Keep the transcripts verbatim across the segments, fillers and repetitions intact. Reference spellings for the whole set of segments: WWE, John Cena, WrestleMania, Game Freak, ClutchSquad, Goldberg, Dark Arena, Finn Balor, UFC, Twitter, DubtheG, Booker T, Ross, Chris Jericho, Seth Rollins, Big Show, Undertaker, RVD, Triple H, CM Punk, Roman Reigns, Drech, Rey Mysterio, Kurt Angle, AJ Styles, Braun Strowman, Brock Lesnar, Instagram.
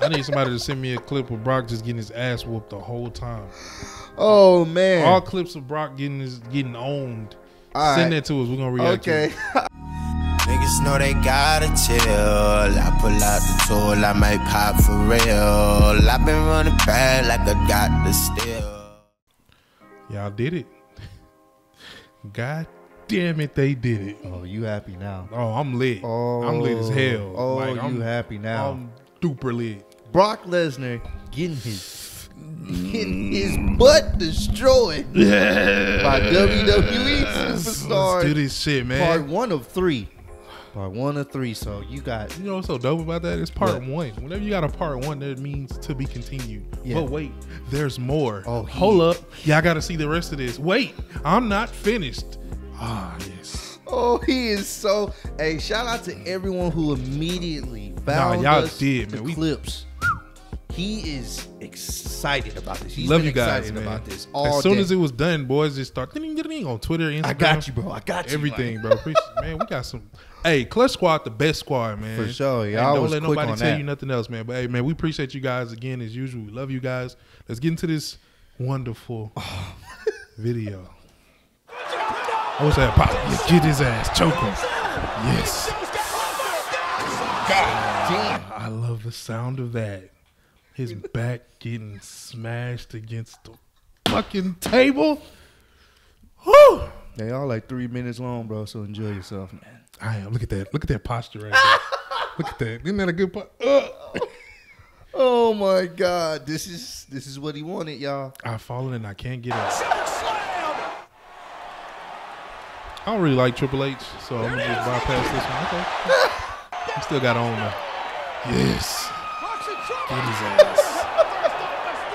I need somebody to send me a clip of Brock just getting his ass whooped the whole time. Oh man! All clips of Brock getting his getting owned. All send right. that to us. We're gonna react. Okay. To it. Niggas know they gotta chill. I pull out the tool. I might pop for real. I've been running bad like I got the steal. Y'all did it. God damn it, they did it. Oh, you happy now? Oh, I'm lit. Oh, I'm lit as hell. Oh, like, you I'm, happy now? I'm duper lit. Brock Lesnar getting his getting his butt destroyed by W W E superstars. Let's do this shit, man. Part one of three. Part one of three. So you got. You know what's so dope about that? It's part what? one. Whenever you got a part one, that means to be continued. Yeah. But wait, there's more. Oh, he, hold up, y'all got to see the rest of this. Wait, I'm not finished. Ah, yes. Oh, he is so. Hey, shout out to everyone who immediately found nah, us did, the man. clips. He is excited about this. He's Love been you guys, excited man. about this all As soon day. as it was done, boys just start ding, ding, ding, on Twitter, Instagram. I got you, bro. I got you. Everything, bro. Man, we got some. Hey, Clutch Squad, the best squad, man. For sure. Y'all don't let nobody tell that. you nothing else, man. But hey, man, we appreciate you guys again as usual. We love you guys. Let's get into this wonderful oh. video. What's that? Pop. Get his ass. Choke him. Yes. God damn. I love the sound of that. His back getting smashed against the fucking table. Whew. They all like three minutes long, bro. So enjoy yourself, man. I am. Look at that. Look at that posture right there. Look at that. Isn't that a good part? Oh my God. This is this is what he wanted, y'all. I've fallen and I can't get out. I don't really like Triple H, so I'm gonna just bypass this one. Okay. I still got on though. Yes. Get his ass.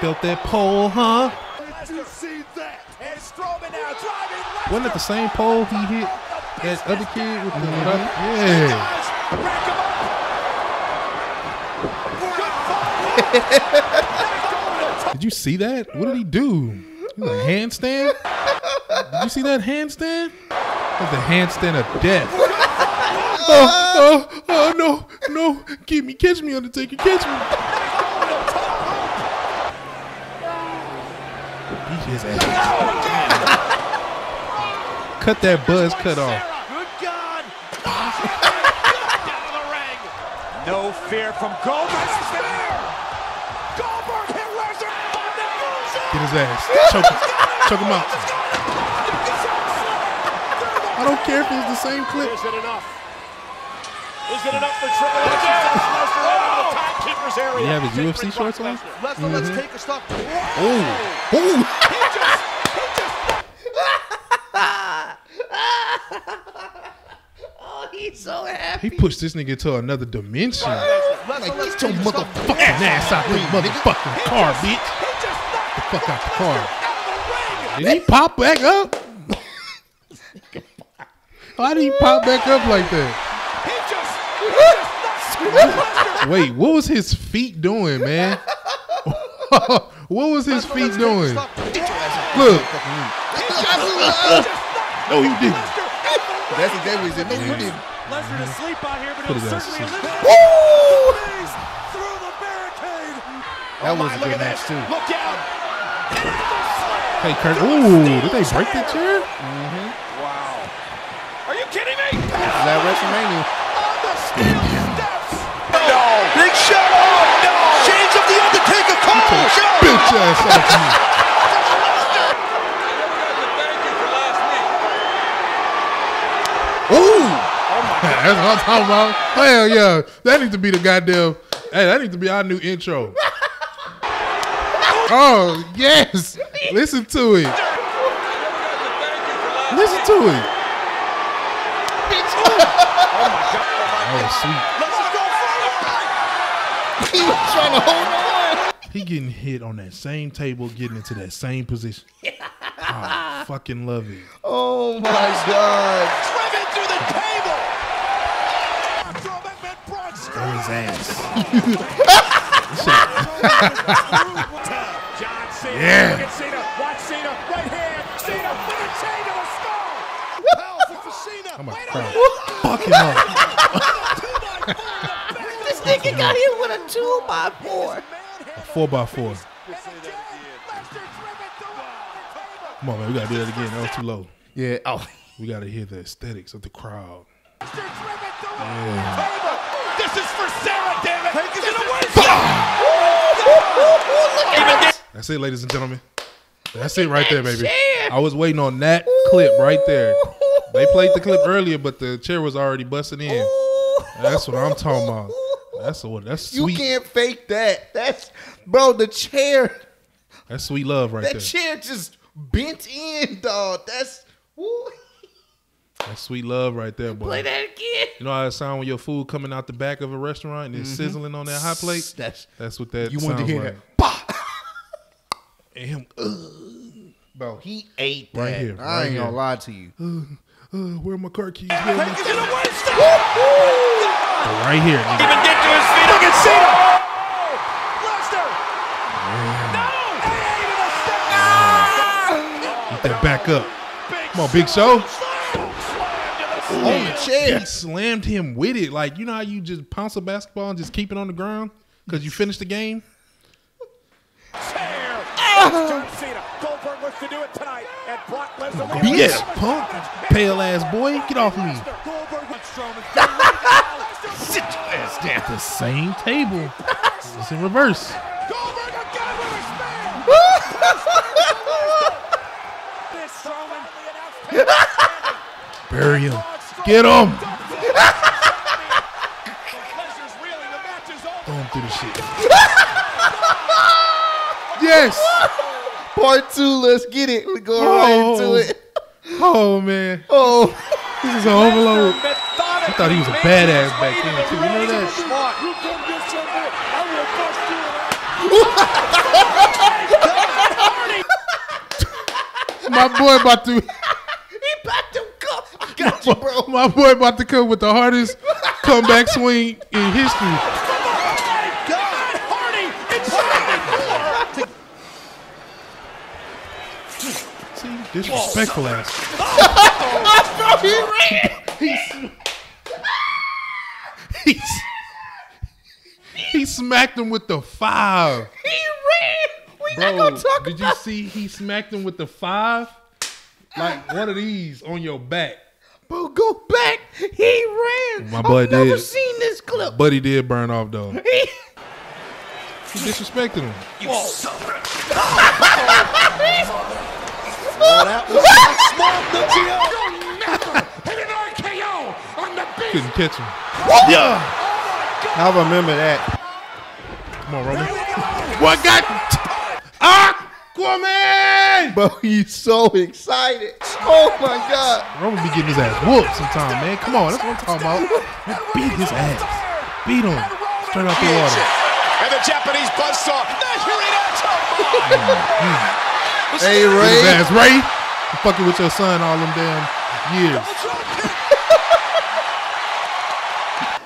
Felt that pole, huh? Did you see that? And Strowman now driving left. Wasn't it the same pole he hit that other kid with the mm-hmm. Yeah. Did you see that? What did he do? He was a handstand? Did you see that handstand? That was a handstand of death. Oh, oh, oh, no, no. Get me, catch me, Undertaker, catch me. Beat his ass. Cut that buzz cut off. Good God. Down the ring. No fear from Goldberg. Goldberg hit Lesnar. Get his ass. Choke him. Choke him out. I don't care if it's the same clip. Is it enough? Is it enough for Triple H? Oh, timekeeper's area. You have his U F C shorts on? Lesnar, mm-hmm. let's take a stop. Oh. Oh. He just, he just. Oh, he's so happy. He pushed this nigga to another dimension. Like, get your motherfucking ass out this motherfucking car, bitch. Get the fuck out the car. Did he pop back up? Why did he pop back up like that? Wait, what was his feet doing, man? What was his feet doing? Look. No, he didn't. That's the day we said, no, you didn't. Lesnar to sleep out here, but it was certainly a little through the barricade. That was a good match, too. Look out. Hey, Kurt. Ooh, did they break the chair? Mm-hmm. Wow. Are you kidding me? Is that WrestleMania? On the Big Show! Oh, no! Chains of the Undertaker Cole! Show! Bitch ass off you! Ooh! Oh my God. That's what I'm talking about. Hell yeah. That needs to be the goddamn. Hey, that needs to be our new intro. Oh, yes! Listen to it. Listen to it. Bitch! Oh my God. Oh, sweet. He was trying to hold on. He getting hit on that same table, getting into that same position. I fucking love it. Oh my God. Driven through the table. Throw his ass. John Cena. Yeah. Watch Cena. Watch Cena. Right hand. Cena. Put a chain to the skull. Powerful for Cena. I'm a fucking up. This nigga He got hit with a two by four. A four by four. Come on, man. We got to do that again. That was too low. Yeah. Oh. We got to hear the aesthetics of the crowd. Yeah. This is for Sarah, damn it. Take it away. That's it, ladies and gentlemen. That's it right there, baby. I was waiting on that clip right there. They played the clip earlier, but the chair was already busting in. That's what I'm talking about. That's what. That's sweet. You can't fake that. That's, bro, the chair. That's sweet love right there. That chair just bent in, dog. That's, woo. That's sweet love right there, boy. Play that again. You know how it sound when your food coming out the back of a restaurant and it's mm-hmm. sizzling on that hot plate? That's, that's what that you sounds wanted to hear like. That. Bah! And him, ugh. Bro, he ate that. Right here, right I ain't here. Gonna lie to you. Uh, uh, where are my car keys? Take it to the West. Right here. Nigga. Even get to his feet. Look at Cena. Lester. No. Get that back up. Come on, Big Show. On the chair. He slammed him with it. Like, you know how you just pounce a basketball and just keep it on the ground because you finished the game? Chair. John Cena. Goldberg wants to do it tonight. And Brock Lesnar. B S Punk. Pale ass boy. Get off me. Sit your ass down. The same table. It's in reverse. Goldberg again with his man. Bury him. Get him. Throw him through the shit. Yes. Part two, let's get it. We're going oh. right into it. Oh, man. Oh. This is an overload. I thought he was a badass back then, too. You know that? My boy about to. He about to come. I got you, bro. My boy about to come with the hardest comeback swing in history. Disrespectful oh, ass. Oh, bro, he ran. He, he, he smacked him with the five. He ran. We not gonna talk about. Did you see? He smacked him with the five. Like one of these on your back. Bro, go back. He ran. My boy I've did. Never seen this clip. Buddy did burn off though. He, he disrespected him. You oh. Well, that was smart. Couldn't catch him. Yeah. Oh, I remember that. Come on, Roman. What got Aquaman? Bro, he's so excited. Oh my God. Roman be getting his ass whooped sometime, man. Come on, that's what I'm talking about. Man, beat his ass. Beat him. Straight out the water. And the Japanese buzzsaw. Mm-hmm. Hey, Ray. Ass, Ray. I'm fucking with your son all them damn years.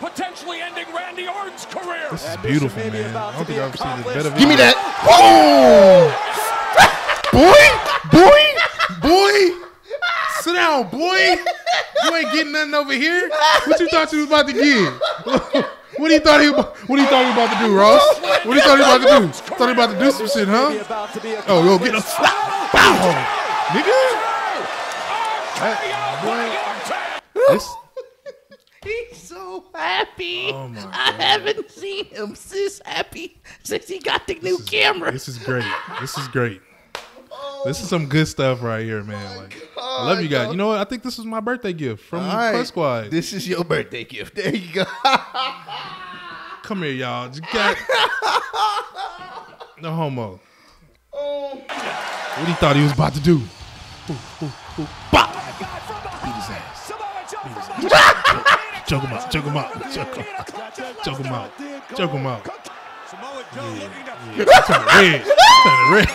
Potentially ending Randy Orton's career. This is beautiful, man. I don't think I've seen this better video. Give me that. Oh! Boy! Boy! Boy! Sit down, boy! You ain't getting nothing over here. What you thought you was about to get? What do you thought he? What do you thought he about to do, Ross? What do you thought he about to do? Thought he about to do some shit, huh? Oh, yo, get a bow, nigga. That, this. He's so happy. Oh my God. I haven't seen him this happy since he got the this new is, camera. This is great. This is great. This is some good stuff right here, man. Like, I love you guys. You know what? I think this is my birthday gift from right. Press Squad. This is your birthday gift. There you go. Come here, y'all. Got... No homo. Oh. What he thought he was about to do? Ooh, ooh, ooh. Bop. Beat his ass. Beat his ass. Choke him out. Choke him out. Choke him out. Choke him out. Choke him out. Yeah, yeah. Turn red. Turn red.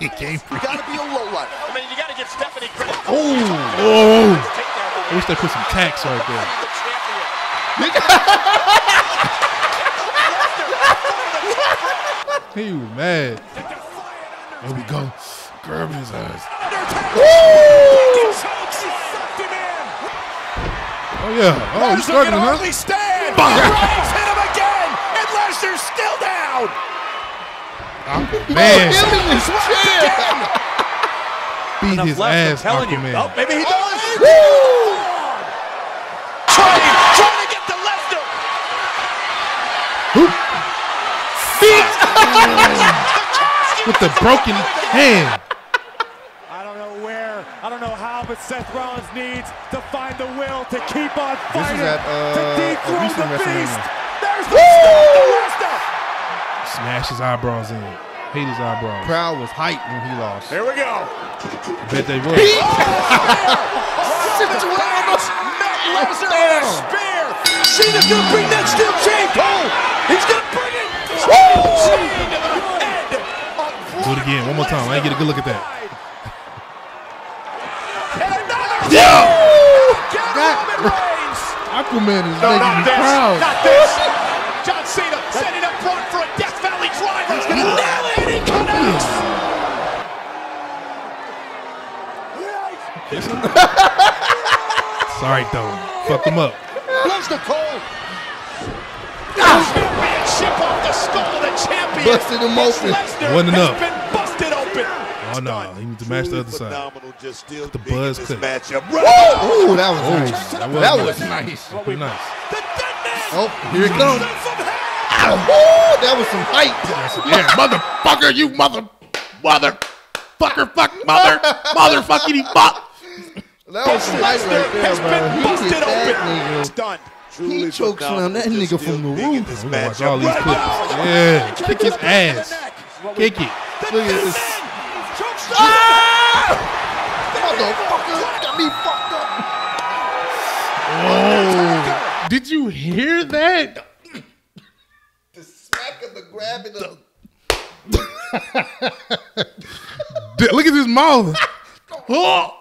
He came you gotta be a low light. I mean, you gotta get Stephanie. Oh, oh! I wish they put some tacks right there. He was mad. There we go. Grab his eyes. Oh yeah. Oh, he's struggling, huh? Stand. Hit him again. Lesnar's still down. Oh, man. Beat his ass, Aquaman. You. Oh, maybe he does. Woo! Trying, trying to get to Lesnar. Whoop. With the broken hand. I don't know where, I don't know how, but Seth Rollins needs to find the will to keep on fighting, this is at, uh, to dethrone the beast. There's the Lesnar. Smash his eyebrows in. Hate his eyebrows. Crowd was hyped when he lost. Here we go. I bet they would. He spear. Cena's gonna bring that steel chain. Oh, he's gonna bring it. Oh. Do it again, one more time. I ain't get a good look at that. Yo! That Aquaman is no, making me proud. Not this. John Cena setting up Brock for a Death Valley driver. He's going to nail it, and he connects. It's all right, though. Fuck him up. Blows the cold. Championship off the skull of the champion. Busted him open. Wasn't enough. Been busted open. Oh no, he needs to match the other side. Just still the buzz clip. Whoa! Ooh, that was oh, nice. That was, that was nice. That was nice. Oh, here it comes. Ow, woo, that was some height. Yeah, motherfucker, you mother, mother, fucker, fuck, mother, motherfucking fuck. That was some height right there, man. He busted open. It's done. He choked slammed that nigga from the roof. We're gonna watch all these clips. Yeah, kick his ass. Kick it. Look at this. Motherfucker, got me fucked up. Whoa. Did you hear that? The smack of the grabbing of the... Look at his mouth. Oh.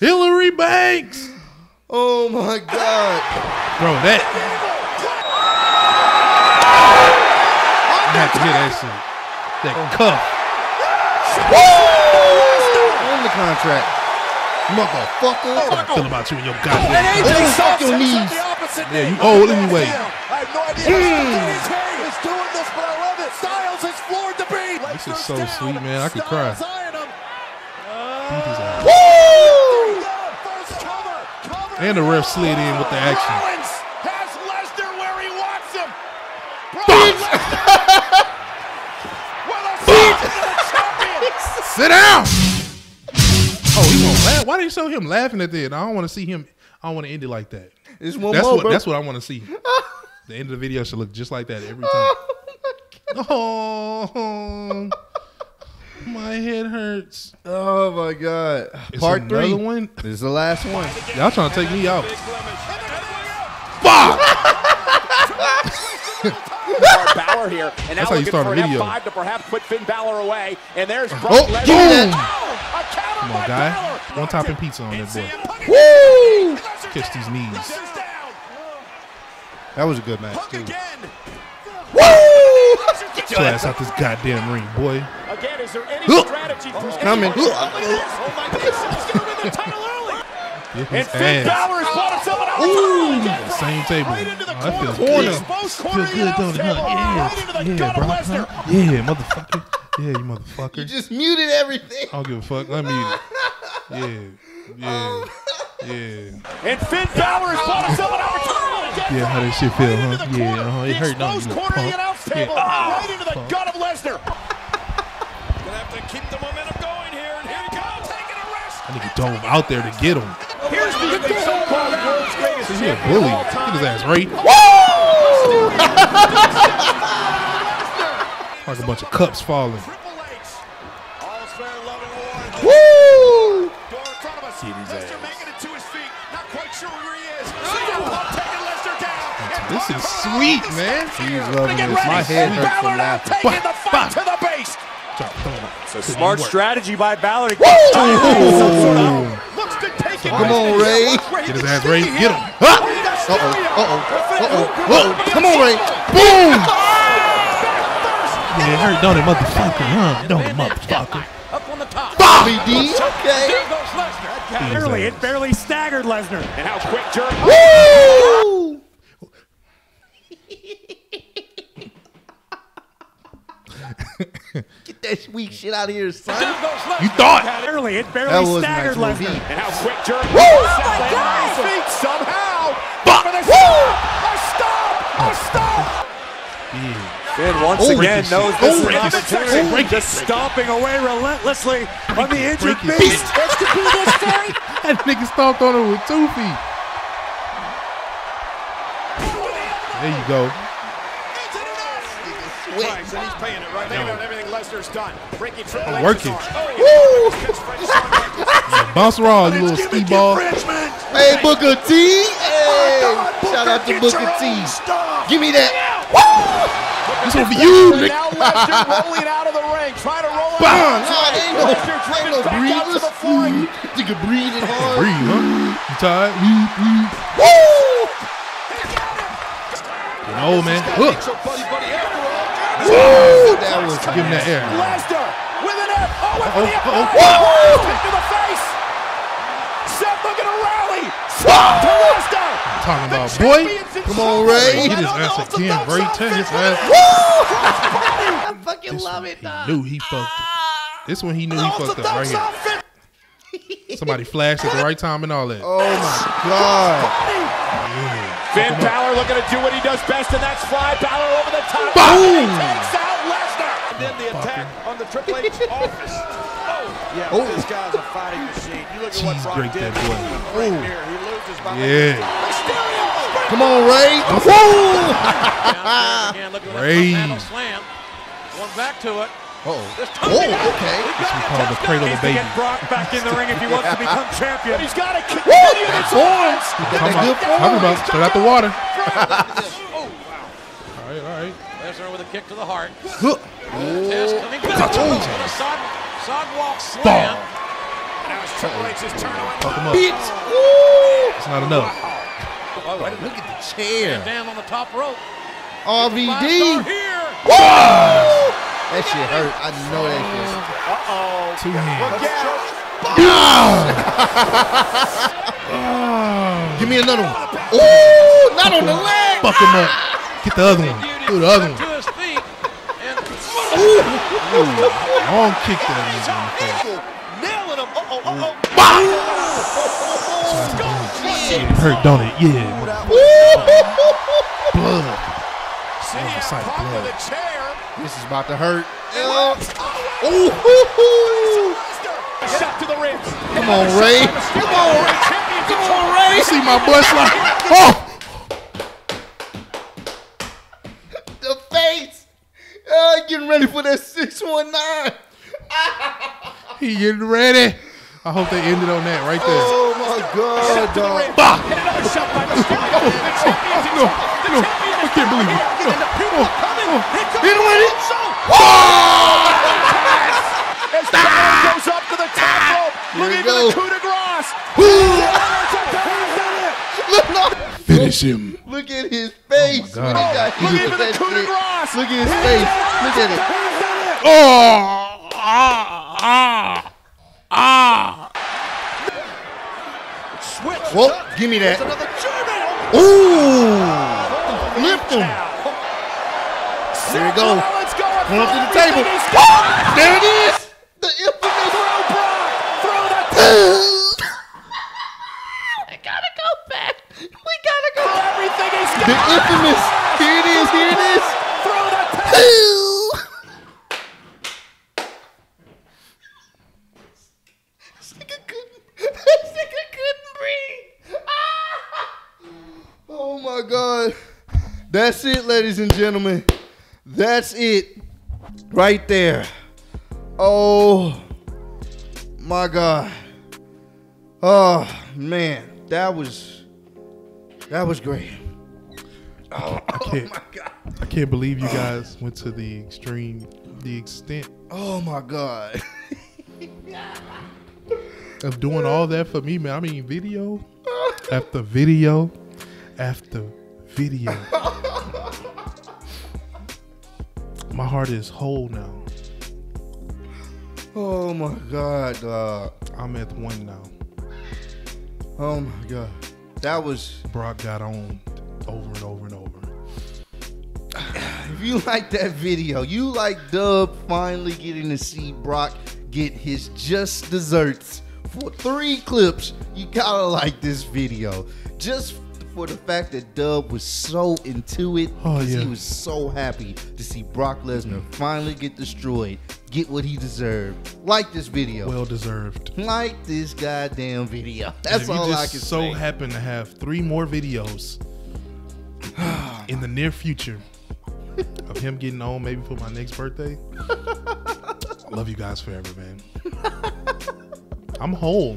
Hillary Banks. Oh my God. Bro, that. I have to hear that shit. That oh. Cuff. Woo! On the contract. Motherfucker. That's how I feel about you and your goddamn. And A J Styles on the opposite knee. Yeah, you old anyway. I have no idea how is doing this, but I love it. Styles has floored the beat. This is so sweet, man. I could cry. And the ref slid in with the action. Rollins has Lesnar where he wants him. Sit down. Oh, he gonna laugh. Why do you show him laughing at that? I don't want to see him. I don't want to end it like that. It's one that's more. What, bro. That's what I want to see. The end of the video should look just like that every time. Oh. My head hurts. Oh my God. It's Part three. One. This is the last one. Y'all trying to take me out. Fuck! Power here. And now looking for an F five to perhaps put Finn Balor away. And there's Brock oh, Lesnar. Boom! Oh, a counter Come on, guy. Balor. One topping pizza on that boy. Woo! Kiss these knees. That was a good match, too. Woo! Get your ass out this goddamn ring, boy. Again, is there any strategy for oh, coming? Oh my God, someone's gonna win the title early. And Finn Balor has bought himself an outside. Same table. Right into the oh, corner. Corner. Feel good, don't it? Yeah, right yeah, yeah, bro. Huh? Yeah, motherfucker. Yeah, you motherfucker. You just muted everything. I don't give a fuck. I muted. Yeah, yeah, yeah. And Finn Balor has bought himself an opportunity. Yeah, how that shit feel, huh? Yeah, uh-huh. It hurt. No, you know, pump. Right into the gut of Lesnar. To keep the momentum going here, and here he comes. Taking a rest. I think he dove out there to get him. Here's the so-called world's greatest champion. He's a bully. Look at his ass, right? Woo! Like a bunch of cups falling. Woo! See these ass. This is sweet, man. He's loving this. My head hurts from laughing. Taking the fight to the base. So smart strategy by Balor. Woo! Looks to take it. Come on, Ray. Get his ass, Ray. Get him. Uh-oh. Uh-oh. Uh-oh. Whoa. Come on, Ray. Boom. Yeah, it hurt, don't it, motherfucker? Huh? Don't it, motherfucker? Up on the top. R V D. Okay. There goes Lesnar. Barely, it barely staggered Lesnar. And how quick Jericho. Woo! Get that weak shit out of here, son. You thought. That early. It barely staggered nice Lesnar. And how quick Jericho. Woo! Oh, my God. Feet somehow. But. Woo! A stop. A stop. Yeah. Finn once oh, again knows this oh, is an opportunity, just stomping away relentlessly on the injured beast. That's the biggest story. That nigga stomped on her with two feet. There you go. Twice, and he's paying it right now. No. Everything Lesnar's done. Breaking Triple H. Working. Woo! Bounce around, you little ski ball. Hey, Booker T. Hey, shout out to Booker T. Give me that. Woo! This will be you, Nick. Now Lesnar rolling out of the ring, trying to roll out. Lesnar driven back out to the floor. You can breathe it hard. Breathe, huh? You tired? Woo! Get old, man. Look. Woo! That was giving that air. Lesnar with an F. Oh, and the F. Woo! To the face. Seth looking to rally. Swap to Lesnar. Talking about boy. Come on, Ray. He his ass again. Ray ten his ass. Woo! I fucking this love it, dog. He knew he fucked up. This one he knew he fucked up right here. Somebody flashed at the right time and all that. Oh, my God. Yeah. Finn Balor looking to do what he does best, and that's fly. Balor over the top. Boom! Takes out Lesnar. And then the attack on the Triple H office. Oh, yeah. Oh. This guy's a fighting machine. You look at what Brock did. Oh. Right here. He loses by yeah. Come on, Ray. Woo! Ray. Going back to it. Uh oh. Oh, okay. This we call the cradle of baby. Get Brock back in the ring if he wants to become champion. He's got to continue his horns. Come on. Talk about put out the water. Oh, wow. All right, all right. Lesnar with a kick to the heart. Oh. Sidewalk slam. Now it's Triple H's turn on. Bitch. It's not enough. Oh, look at the chair. Down on the top rope. R V D. Whoa! That shit hurt. I know that shit. Uh-oh. Two hands. Oh. Give me another one. Ooh, not on the leg. Fuck him up. Get the other one. Do the other one. Ooh. Long kick there. Nailing him. Uh-oh, uh-oh. It hurt, don't it? Yeah. Blood. Oversight blood. This is about to hurt. Ooh. Shot to the ribs. Come on, Ray. Come on, Ray. Come on, Ray. You see my boy slide. Oh. The face. Oh, getting ready for that six one nine. He getting ready. I hope they ended on that right there. Oh my God, dog! Bah! And another shot by Mysterio. The champion. No, no, I can't believe it. No, no, no. Hit him with it. Oh! As Brown goes up to the top rope, looking for the coup de grace. Finish him. Look at his face. Look at the coup de grace. Look at his face. Look at it. Oh! Ah! Ah! Ah! Switch. Well, give me that. Ooh! Lift him. There you go. Come up to the table. There it is. The infamous round block. Throw that. We gotta go back. We gotta go. Everything is the infamous. Here it is. Here it is. Throw that. God, that's it, ladies and gentlemen. That's it right there. Oh my God. Oh man, that was that was great. Oh, I can't, oh my God, I can't believe you guys went to the extreme, the extent. Oh my God. Of doing all that for me, man. I mean, video after video. After video. My heart is whole now. Oh my God, dog. I'm at one now. Oh my God. That was Brock got on over and over and over. you like that video, you like Dub finally getting to see Brock get his just desserts for three clips, you gotta like this video. Just for the fact that Dub was so into it, oh, yeah. he was so happy to see Brock Lesnar finally get destroyed, get what he deserved. Like this video. Well deserved. Like this goddamn video. That's all I can say. So happen to have three more videos in the near future of him getting on, maybe for my next birthday. Love you guys forever, man. I'm whole.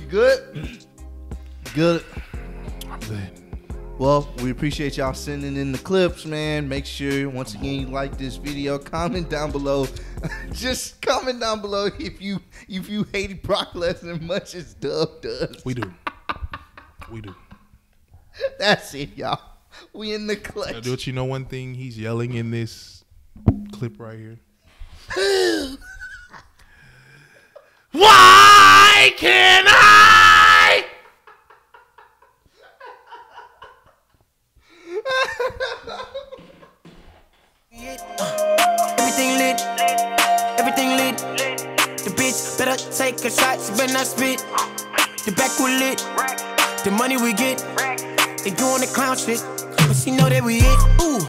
You good? Good. I'm good. Well, we appreciate y'all sending in the clips, man. Make sure, once again, you like this video. Comment down below. Just comment down below if you if you hated Brock Lesnar as much as Dub does. We do. We do. That's it, y'all. We in the clutch. Now, don't you know one thing? He's yelling in this clip right here. Why can I? Everything lit, everything lit. The bitch better take a shot, she better not spit. The back will lit, the money we get. They doing the clown shit, but she know that we it. Ooh.